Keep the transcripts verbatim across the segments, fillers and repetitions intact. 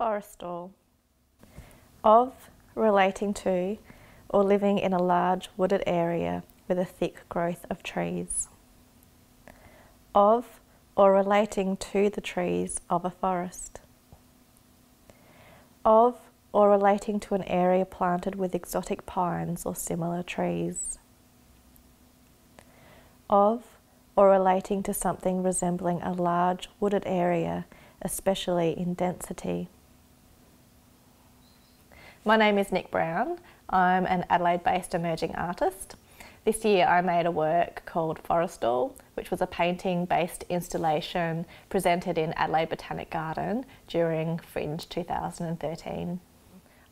Forestal. Of, relating to, or living in a large wooded area with a thick growth of trees. Of, or relating to the trees of a forest. Of, or relating to an area planted with exotic pines or similar trees. Of, or relating to something resembling a large wooded area, especially in density. My name is Nick Brown. I'm an Adelaide-based emerging artist. This year I made a work called Forestal, which was a painting-based installation presented in Adelaide Botanic Garden during Fringe two thousand thirteen.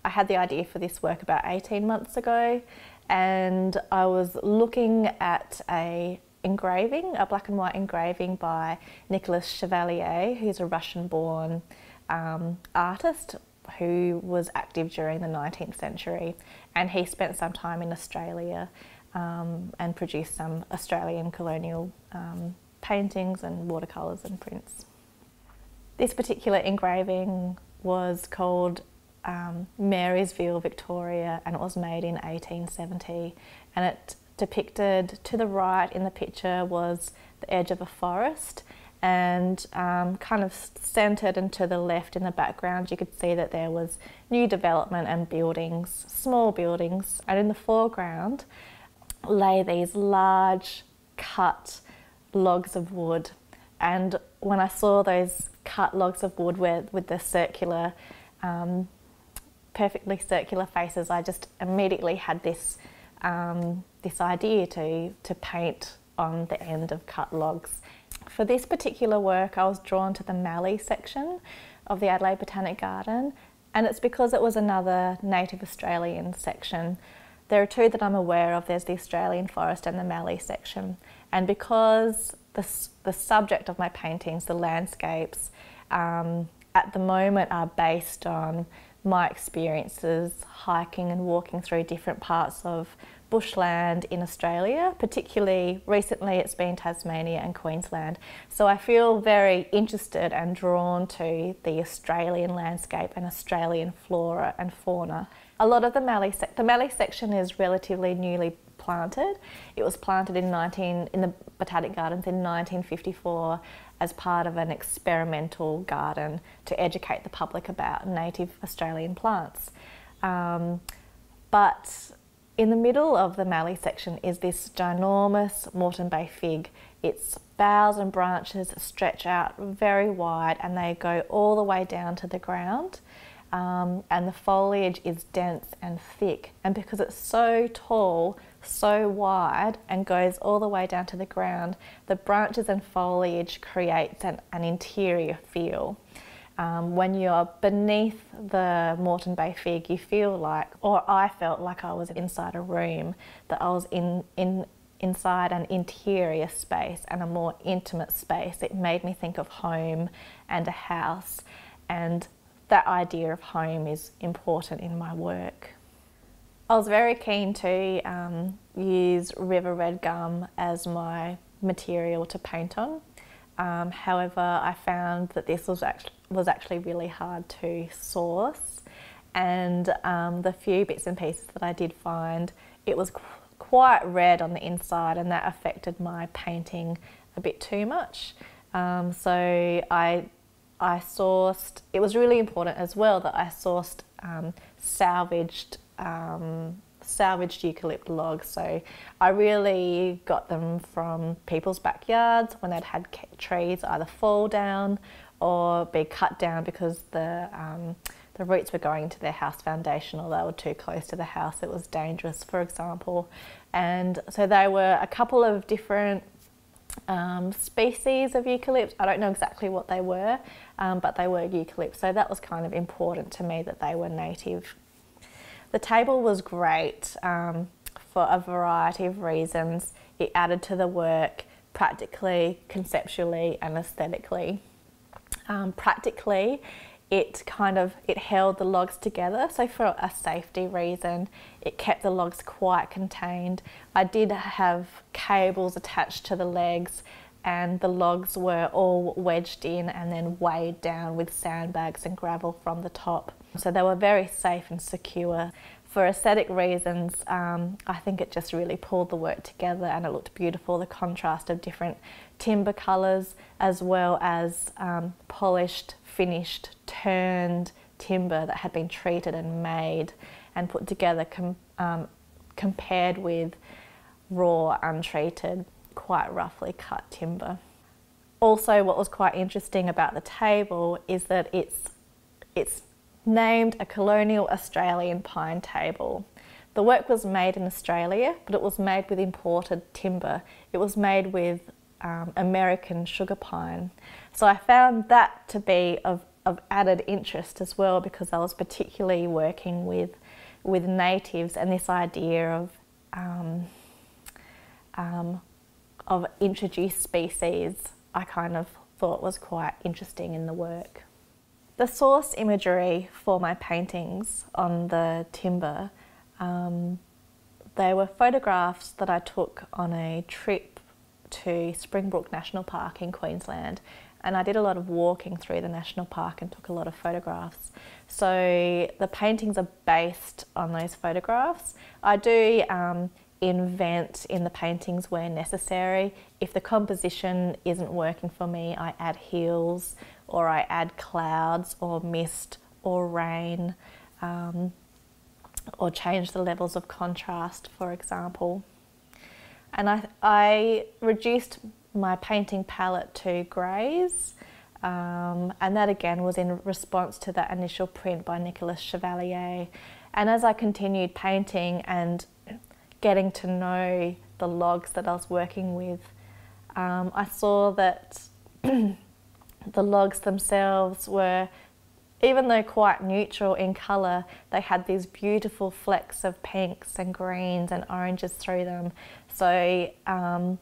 I had the idea for this work about eighteen months ago, and I was looking at a engraving, a black and white engraving by Nicholas Chevalier, who's a Russian-born um, artist who was active during the nineteenth century, and he spent some time in Australia Um, and produce some Australian colonial um, paintings and watercolours and prints. This particular engraving was called um, Marysville, Victoria, and it was made in eighteen seventy, and it depicted, to the right in the picture was the edge of a forest, and um, kind of centred, and to the left in the background you could see that there was new development and buildings, small buildings, and in the foreground lay these large cut logs of wood. And when I saw those cut logs of wood with, with the circular, um, perfectly circular faces, I just immediately had this, um, this idea to, to paint on the end of cut logs. For this particular work, I was drawn to the Mallee section of the Adelaide Botanic Garden, and it's because it was another native Australian section. There are two that I'm aware of. There's the Australian forest and the Mallee section. And because the, the subject of my paintings, the landscapes, um, at the moment are based on my experiences hiking and walking through different parts of bushland in Australia, particularly recently it's been Tasmania and Queensland. So I feel very interested and drawn to the Australian landscape and Australian flora and fauna. A lot of the Mallee, sec the Mallee section is relatively newly planted. It was planted in, nineteen, in the Botanic Gardens in nineteen fifty-four as part of an experimental garden to educate the public about native Australian plants. Um, but in the middle of the Mallee section is this ginormous Moreton Bay fig. Its boughs and branches stretch out very wide and they go all the way down to the ground. Um, and the foliage is dense and thick, and because it's so tall, so wide, and goes all the way down to the ground, the branches and foliage creates an, an interior feel. Um, when you're beneath the Moreton Bay fig, you feel like, or I felt like I was inside a room, that I was in, in, inside an interior space and a more intimate space. It made me think of home and a house, and that idea of home is important in my work. I was very keen to um, use River Red Gum as my material to paint on. Um, however, I found that this was actually, was actually really hard to source, and um, the few bits and pieces that I did find, it was qu quite red on the inside, and that affected my painting a bit too much. Um, so I I sourced, it was really important as well that I sourced um, salvaged, um, salvaged eucalypt logs. So I really got them from people's backyards when they'd had trees either fall down or be cut down because the, um, the roots were going to their house foundation, or they were too close to the house, it was dangerous, for example. And so they were a couple of different Um, species of eucalypt. I don't know exactly what they were, um, but they were eucalypt, so that was kind of important to me that they were native. The table was great um, for a variety of reasons. It added to the work practically, conceptually and aesthetically. Um, practically, it kind of, it held the logs together, so for a safety reason it kept the logs quite contained. I did have cables attached to the legs, and the logs were all wedged in and then weighed down with sandbags and gravel from the top. So they were very safe and secure. For aesthetic reasons, um, I think it just really pulled the work together and it looked beautiful, the contrast of different timber colours as well as um, polished, finished, turned timber that had been treated and made and put together com um, compared with raw, untreated, quite roughly cut timber. Also, what was quite interesting about the table is that it's, it's named a colonial Australian pine table. The work was made in Australia, but it was made with imported timber. It was made with um, American sugar pine. So I found that to be of, of added interest as well, because I was particularly working with, with natives and this idea of um, um, of introduced species I kind of thought was quite interesting in the work. The source imagery for my paintings on the timber, um, they were photographs that I took on a trip to Springbrook National Park in Queensland, and I did a lot of walking through the national park and took a lot of photographs. So the paintings are based on those photographs. I do um, invent in the paintings where necessary. If the composition isn't working for me, I add hills, or I add clouds or mist or rain, um, or change the levels of contrast, for example. And I, I reduced my painting palette to greys, um, and that again was in response to that initial print by Nicholas Chevalier. And as I continued painting and getting to know the logs that I was working with, um, I saw that the logs themselves were, even though quite neutral in colour, they had these beautiful flecks of pinks and greens and oranges through them. So um,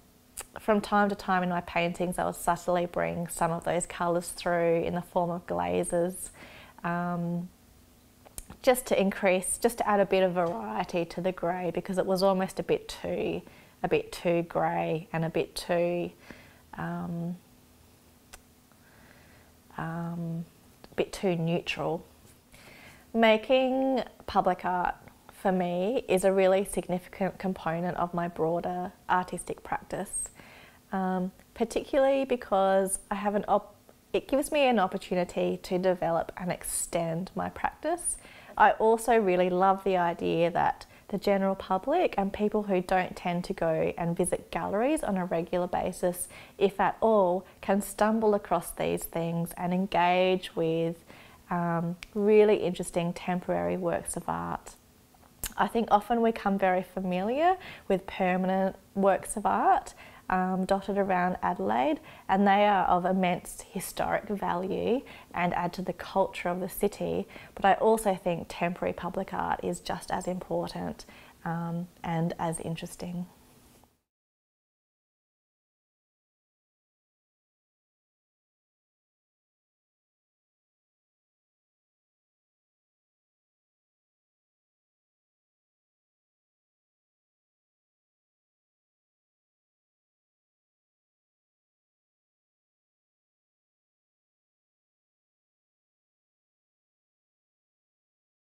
from time to time in my paintings I would subtly bring some of those colours through in the form of glazes, um, just to increase, just to add a bit of variety to the grey, because it was almost a bit too, a bit too grey and a bit too um, Um, a bit too neutral. Making public art for me is a really significant component of my broader artistic practice, um, particularly because I have an op it gives me an opportunity to develop and extend my practice. I also really love the idea that the general public and people who don't tend to go and visit galleries on a regular basis, if at all, can stumble across these things and engage with um, really interesting temporary works of art. I think often we come very familiar with permanent works of art um, dotted around Adelaide, and they are of immense historic value and add to the culture of the city, but I also think temporary public art is just as important um, and as interesting.